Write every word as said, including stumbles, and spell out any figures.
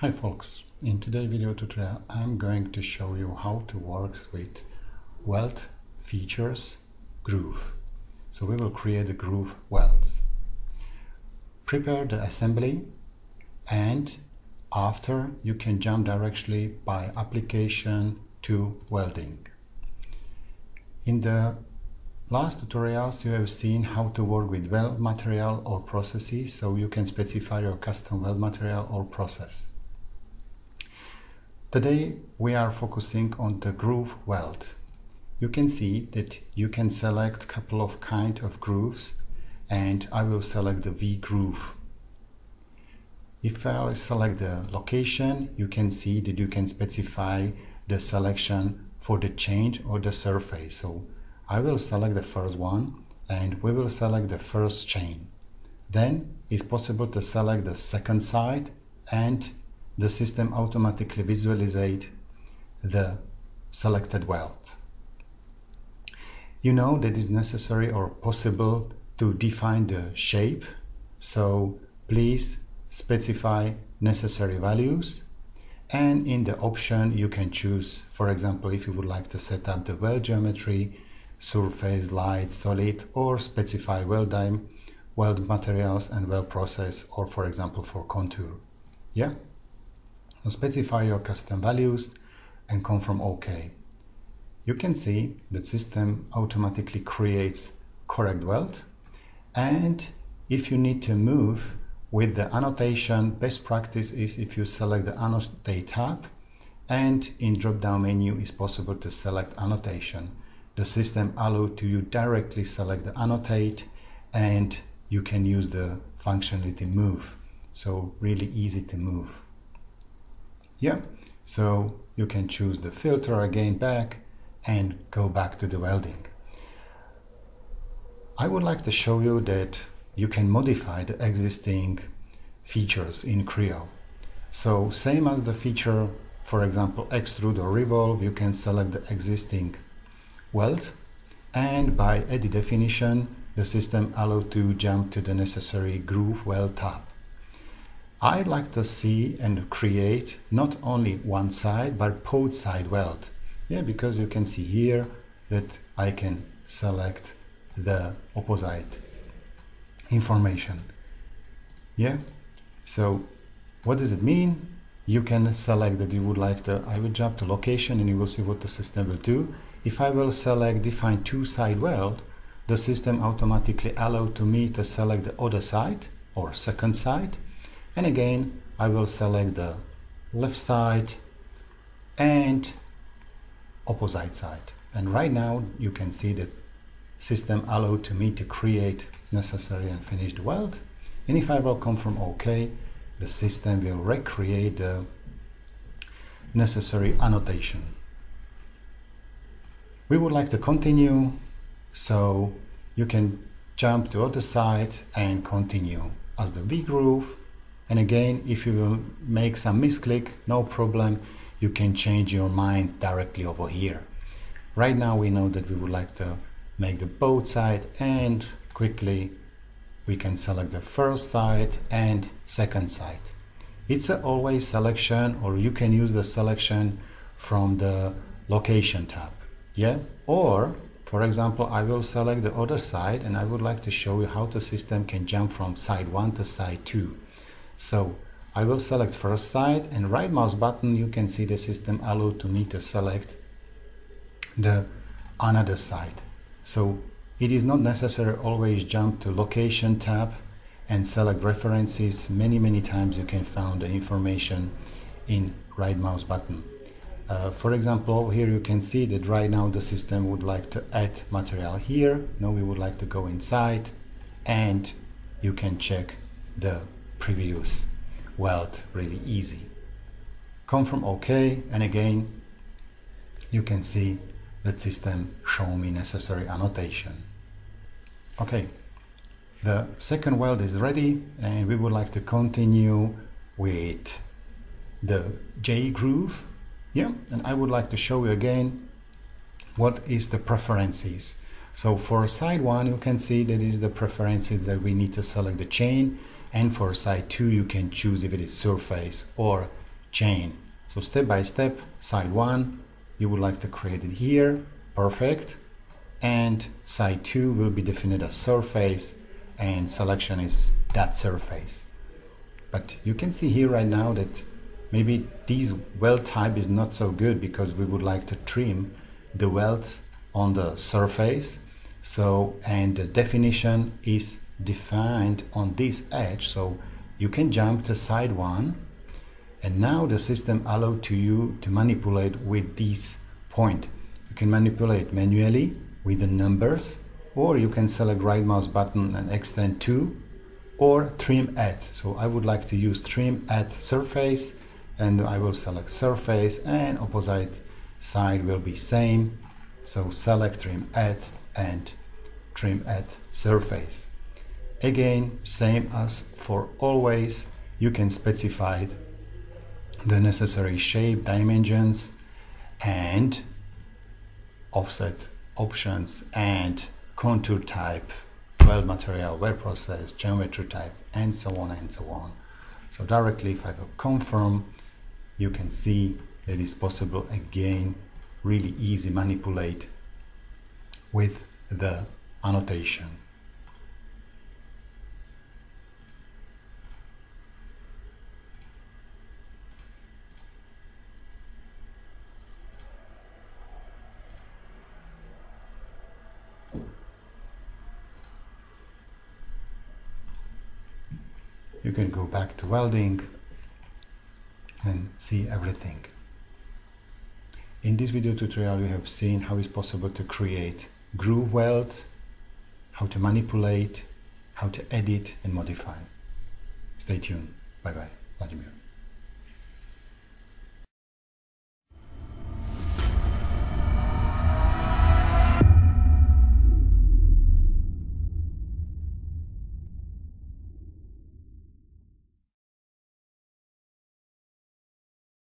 Hi folks, in today's video tutorial I'm going to show you how to work with weld features groove. So we will create the groove welds. Prepare the assembly and after you can jump directly by application to welding. In the last tutorials you have seen how to work with weld material or processes, so you can specify your custom weld material or process. Today we are focusing on the groove weld. You can see that you can select a couple of kind of grooves, and I will select the V groove. If I select the location, you can see that you can specify the selection for the change or the surface. So I will select the first one and we will select the first chain. Then it's possible to select the second side and the system automatically visualizes the selected weld. You know that it's necessary or possible to define the shape, so please specify necessary values, and in the option you can choose, for example, if you would like to set up the weld geometry, surface, light, solid, or specify weld time, weld materials and weld process, or for example for contour. Yeah? So specify your custom values and confirm OK. You can see the system automatically creates correct weld, and if you need to move with the annotation, best practice is if you select the annotate tab, and in drop-down menu it's possible to select annotation. The system allows you directly select the annotate and you can use the functionality move, so really easy to move. Yeah, so you can choose the filter again back and go back to the welding. I would like to show you that you can modify the existing features in Creo. So same as the feature, for example, extrude or revolve, you can select the existing weld, and by edit definition, the system allows to jump to the necessary groove weld tab. I'd like to see and create not only one side but both side weld. Yeah, because you can see here that I can select the opposite information. Yeah, so what does it mean? You can select that you would like to, I will jump to location and you will see what the system will do. If I will select define two side weld, the system automatically allows to me to select the other side or second side. And again, I will select the left side and opposite side. And right now you can see that system allows to me to create necessary and finished weld. And if I will confirm OK, the system will recreate the necessary annotation. We would like to continue, so you can jump to other side and continue as the V groove. And again, if you will make some misclick, no problem, you can change your mind directly over here. Right now we know that we would like to make the both side, and quickly we can select the first side and second side. It's a always selection, or you can use the selection from the location tab. Yeah, or for example, I will select the other side and I would like to show you how the system can jump from side one to side two. So I will select first side and right mouse button, you can see the system allow to me to select the another side. So it is not necessary always jump to location tab and select references. Many, many times you can find the information in right mouse button. Uh, for example, here you can see that right now the system would like to add material here. Now we would like to go inside and you can check the previous weld really easy. Confirm OK, and again you can see that system show me necessary annotation. Okay, the second weld is ready and we would like to continue with the J groove. Yeah, and I would like to show you again what is the preferences. So for side one you can see that is the preferences that we need to select the chain. And for side two, you can choose if it is surface or chain. So step by step, side one, you would like to create it here, perfect. And side two will be defined as surface, and selection is that surface. But you can see here right now that maybe this weld type is not so good because we would like to trim the welds on the surface. So, and the definition is defined on this edge. So you can jump to side one, and now the system allows to you to manipulate with this point. You can manipulate manually with the numbers, or you can select right mouse button and extend to, or trim at. So I would like to use trim at surface, and I will select surface, and opposite side will be same. So select trim at and trim at surface. Again, same as for always, you can specify the necessary shape, dimensions, and offset options, and contour type, weld material, weld process, geometry type, and so on and so on. So directly, if I go confirm, you can see it is possible again, really easy manipulate with the annotation. You can go back to welding and see everything. In this video tutorial you have seen how it's possible to create groove weld, how to manipulate, how to edit and modify. Stay tuned. Bye bye. Vladimir.